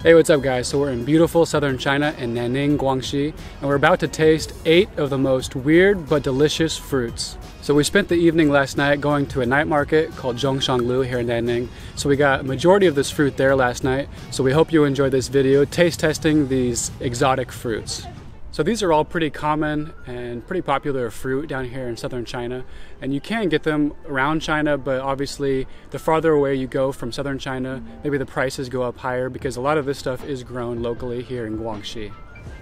Hey, what's up guys? So we're in beautiful southern China in Nanning, Guangxi, and we're about to taste 8 of the most weird but delicious fruits. So we spent the evening last night going to a night market called Zhongshanglu here in Nanning. So we got a majority of this fruit there last night. So we hope you enjoyed this video taste testing these exotic fruits. So these are all pretty common and pretty popular fruit down here in southern China, and you can get them around China, but obviously the farther away you go from southern China, maybe the prices go up higher because a lot of this stuff is grown locally here in Guangxi.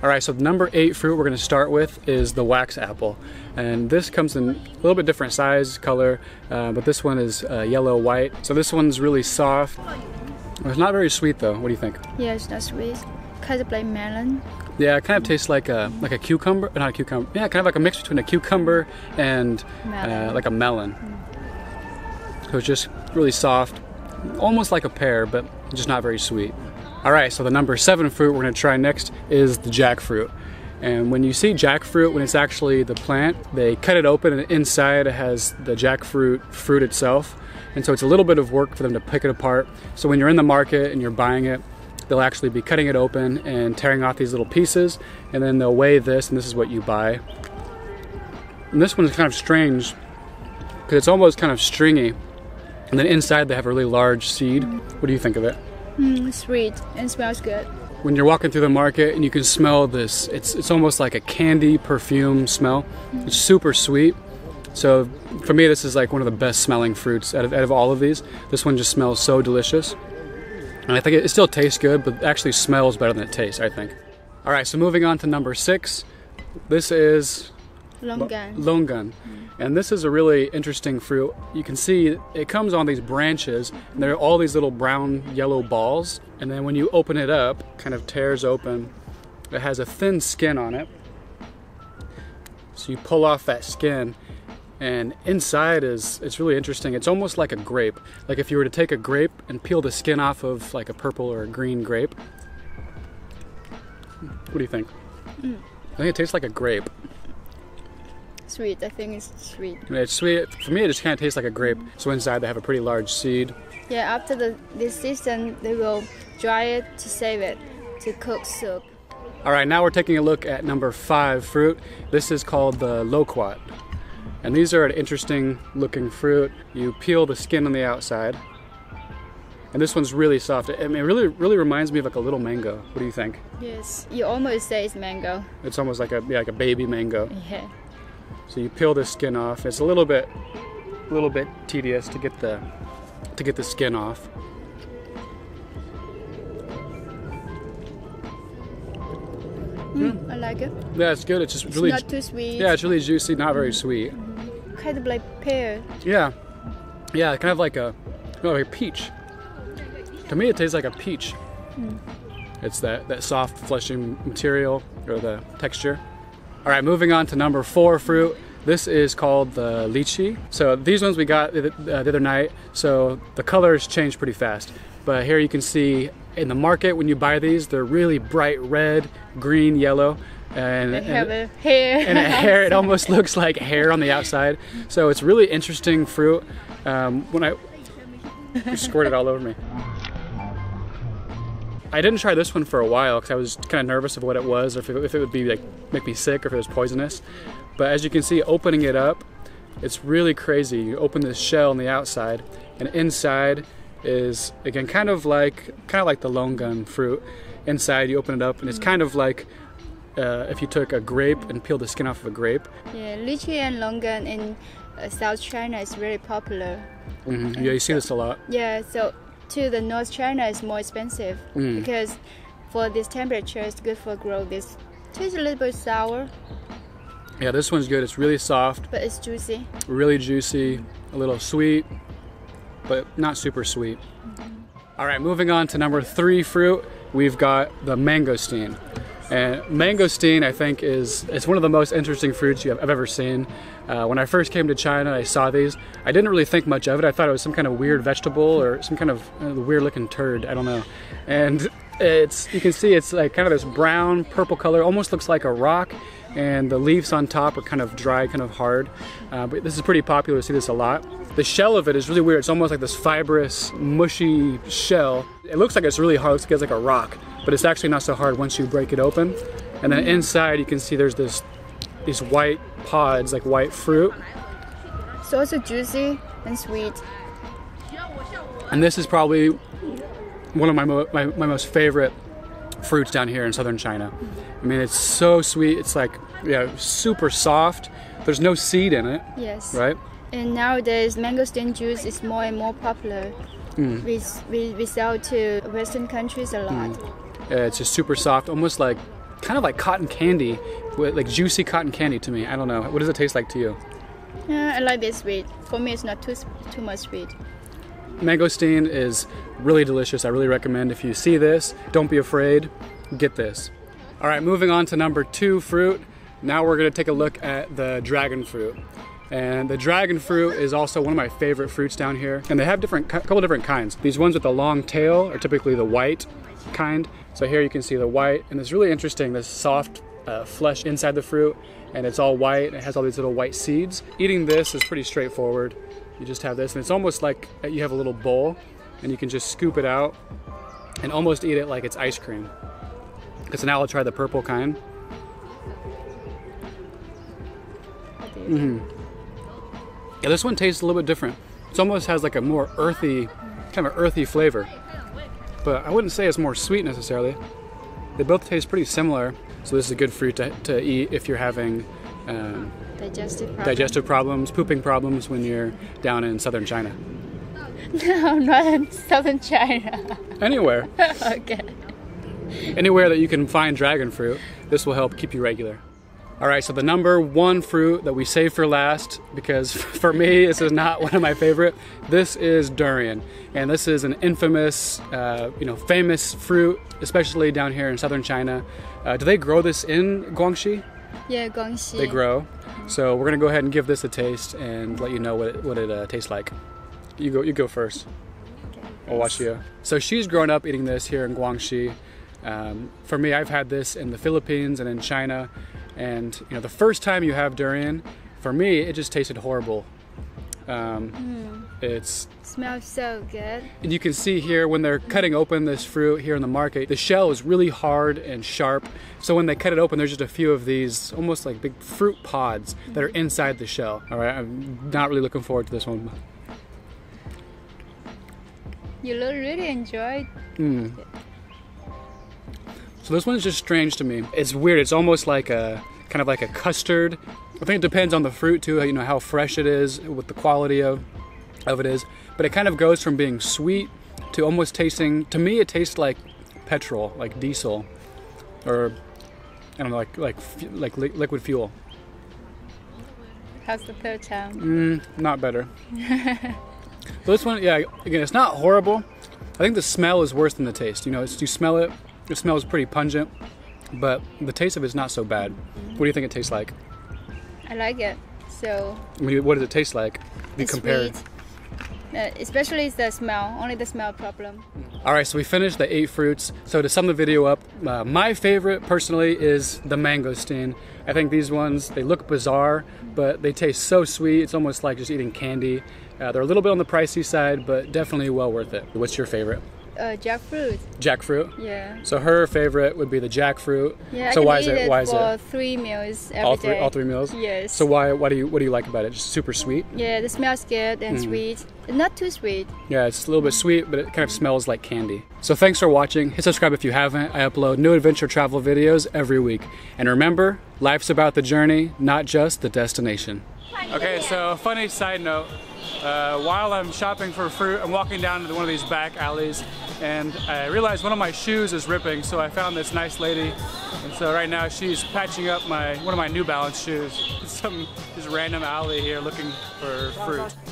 Alright, so the number 8 fruit we're going to start with is the wax apple, and this comes in a little bit different size, color, but this one is yellow-white. So this one's really soft. It's not very sweet though, what do you think? Yeah, it's not sweet. Kind of like melon. Yeah, it kind of tastes like a cucumber, not a cucumber. Yeah, kind of like a mix between a cucumber and like a melon. So it's just really soft, almost like a pear, but just not very sweet. All right, so the number 7 fruit we're gonna try next is the jackfruit. And when you see jackfruit, when it's actually the plant, they cut it open and inside it has the jackfruit fruit itself. And so it's a little bit of work for them to pick it apart. So when you're in the market and you're buying it, they'll actually be cutting it open and tearing off these little pieces, and then they'll weigh this, and this is what you buy. And this one's kind of strange because it's almost kind of stringy, and then inside they have a really large seed. What do you think of it? Sweet and smells good. When you're walking through the market and you can smell this, it's almost like a candy perfume smell. It's super sweet. So for me, this is like one of the best smelling fruits out of all of these. This one just smells so delicious. And I think it still tastes good, but actually smells better than it tastes, I think. All right, so moving on to number 6. This is longan. And this is a really interesting fruit. You can see it comes on these branches, and there are all these little brown yellow balls. And then when you open it up, it kind of tears open. It has a thin skin on it. So you pull off that skin, and inside it's really interesting. It's almost like a grape. Like if you were to take a grape and peel the skin off of like a purple or a green grape. What do you think? I think it tastes like a grape. Sweet, I think it's sweet. I mean, it's sweet. For me, it just kind of tastes like a grape. So inside they have a pretty large seed. Yeah, after this season, they will dry it to save it, to cook soup. All right, now we're taking a look at number 5 fruit. This is called the loquat. And these are an interesting looking fruit. You peel the skin on the outside. And this one's really soft. I mean, it really reminds me of like a little mango. What do you think? Yes, you almost say it's mango. It's almost like a baby mango. Yeah. So you peel this skin off. It's a little bit tedious to get the skin off. I like it. Yeah, it's good. It's just really not too sweet. Yeah, it's really juicy, not very sweet. Kind of like pear. Yeah, yeah, kind of like a peach. To me, it tastes like a peach. It's that soft, fleshy material or the texture. All right, moving on to number 4 fruit. This is called the lychee. So these ones we got the other night. So the colors change pretty fast. But here you can see in the market when you buy these, they're really bright red, green, yellow. And they have a hair. And a hair, it almost looks like hair on the outside. So it's really interesting fruit. You squirted all over me. I didn't try this one for a while because I was kind of nervous of what it was, or if it would be like make me sick, or if it was poisonous. But as you can see, opening it up, it's really crazy. You open this shell on the outside, and inside is again kind of like the longan fruit. Inside, you open it up, and it's kind of like if you took a grape and peeled the skin off of a grape. Yeah, lychee and longan in South China is very popular. Yeah, you see this a lot. Yeah, so to the North China is more expensive because for this temperature it's good for growth. This tastes a little bit sour. Yeah, this one's good. It's really soft, but it's juicy. Really juicy, a little sweet, but not super sweet. All right, moving on to number 3 fruit. We've got the mangosteen, and mangosteen I think it's one of the most interesting fruits I've ever seen. When I first came to China, I saw these. I didn't really think much of it. I thought it was some kind of weird vegetable or some kind of weird-looking turd. I don't know. And you can see it's like kind of this brown, purple color. Almost looks like a rock. And the leaves on top are kind of dry, kind of hard. But this is pretty popular. You see this a lot. The shell of it is really weird. It's almost like this fibrous, mushy shell. It looks like it's really hard. It looks like it's like a rock, but it's actually not so hard once you break it open. And then inside you can see there's these white pods, like white fruit. So it's juicy and sweet. And this is probably one of my most favorite fruits down here in southern China. I mean, it's so sweet. It's like, yeah, super soft. There's no seed in it. Yes. Right? And nowadays, mangosteen juice is more and more popular. Mm. We sell to Western countries a lot. Mm. Yeah, it's just super soft, almost like, kind of like cotton candy, like juicy cotton candy to me. I don't know. What does it taste like to you? Yeah, I like this sweet. For me, it's not too much sweet. Mangosteen is really delicious. I really recommend if you see this, don't be afraid, get this. All right, moving on to number 2 fruit. Now we're gonna take a look at the dragon fruit. And the dragon fruit is also one of my favorite fruits down here. And they have a couple different kinds. These ones with the long tail are typically the white kind. So here you can see the white, and it's really interesting, this soft flesh inside the fruit, and it's all white, and it has all these little white seeds. Eating this is pretty straightforward. You just have this, and it's almost like you have a little bowl, and you can just scoop it out and almost eat it like it's ice cream. So now I'll try the purple kind. Mm-hmm. Yeah, this one tastes a little bit different. It almost has like a more earthy, kind of an earthy flavor. But I wouldn't say it's more sweet necessarily. They both taste pretty similar, so this is a good fruit to eat if you're having digestive problems, pooping problems when you're down in southern China. No, not in southern China. Anywhere. Okay. Anywhere that you can find dragon fruit, this will help keep you regular. All right, so the number 1 fruit that we saved for last, because for me, this is not one of my favorite. This is durian, and this is an infamous, famous fruit, especially down here in southern China. Do they grow this in Guangxi? Yeah, Guangxi. They grow. So we're gonna go ahead and give this a taste and let you know what it tastes like. You go first. Okay, I'll watch you. So she's grown up eating this here in Guangxi. For me, I've had this in the Philippines and in China. And the first time you have durian, for me, it just tasted horrible. It smells so good. And you can see here when they're cutting open this fruit here in the market, the shell is really hard and sharp. So when they cut it open, there's just a few of these almost like big fruit pods that are inside the shell. All right, I'm not really looking forward to this one. You really enjoyed it. Mm. So this one's just strange to me. It's weird. It's almost like a kind of like a custard. I think it depends on the fruit too, how fresh it is, what the quality of it is. But it kind of goes from being sweet to almost tasting, to me it tastes like petrol, like diesel, or I don't know, like liquid fuel. How's the third time? Not better. So this one, yeah, again, it's not horrible. I think the smell is worse than the taste. You smell it. It smells pretty pungent, but the taste of it is not so bad. What do you think it tastes like? I like it. So. What does it taste like? It's sweet. Especially the smell. Only the smell problem. All right, so we finished the 8 fruits. So to sum the video up, my favorite personally is the mangosteen. I think these ones, they look bizarre, but they taste so sweet. It's almost like just eating candy. They're a little bit on the pricey side, but definitely well worth it. What's your favorite? Jackfruit. Jackfruit? Yeah. So her favorite would be the jackfruit. Yeah. So why is it? For 3 meals every day. All 3 meals? Yes. So what do you like about it? Just super sweet? Yeah, the smells good and sweet. Not too sweet. Yeah, it's a little bit sweet, but it kind of smells like candy. So thanks for watching. Hit subscribe if you haven't. I upload new adventure travel videos every week. And remember, life's about the journey, not just the destination. Okay, so funny side note. While I'm shopping for fruit, I'm walking down to one of these back alleys, and I realized one of my shoes is ripping, so I found this nice lady, and so right now she's patching up one of my New Balance shoes. Some just random alley here looking for fruit.